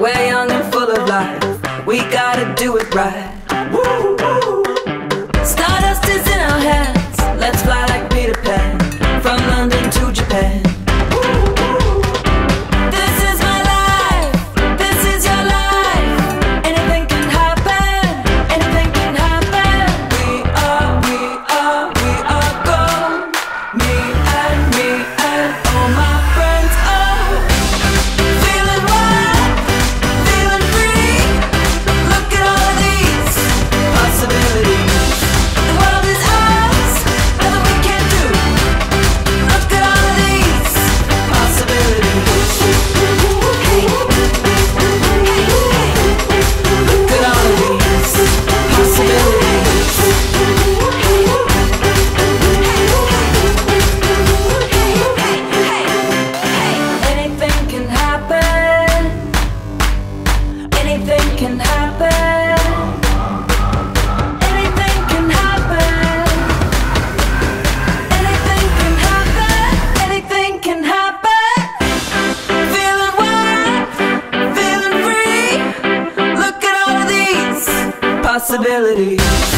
We're young and full of life. We gotta do it right. Woo, woo. Stardust is in our hands. Let's fly like Peter Pan, from London to Japan. Possibilities.